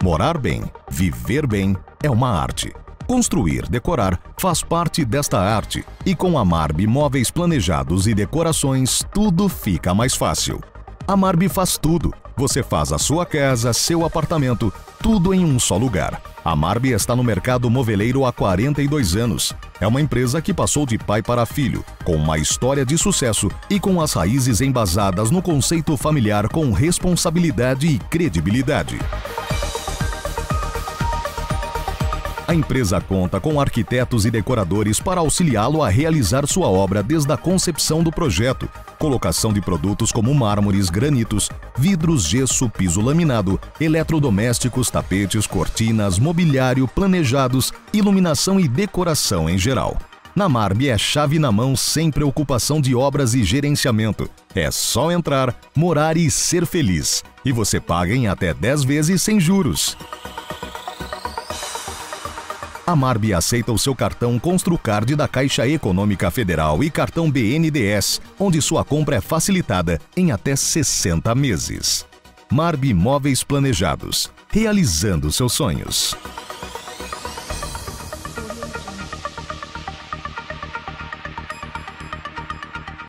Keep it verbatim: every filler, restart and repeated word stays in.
Morar bem, viver bem é uma arte. Construir, decorar faz parte desta arte. E com a Marbi Móveis Planejados e Decorações, tudo fica mais fácil. A Marbi faz tudo. Você faz a sua casa, seu apartamento, tudo em um só lugar. A Marbi está no mercado moveleiro há quarenta e dois anos. É uma empresa que passou de pai para filho, com uma história de sucesso e com as raízes embasadas no conceito familiar com responsabilidade e credibilidade. A empresa conta com arquitetos e decoradores para auxiliá-lo a realizar sua obra desde a concepção do projeto, colocação de produtos como mármores, granitos, vidros, gesso, piso laminado, eletrodomésticos, tapetes, cortinas, mobiliário, planejados, iluminação e decoração em geral. Na Marbi é chave na mão sem preocupação de obras e gerenciamento. É só entrar, morar e ser feliz. E você paga em até dez vezes sem juros. A Marbi aceita o seu cartão ConstruCard da Caixa Econômica Federal e cartão B N D E S, onde sua compra é facilitada em até sessenta meses. Marbi Móveis Planejados, realizando seus sonhos.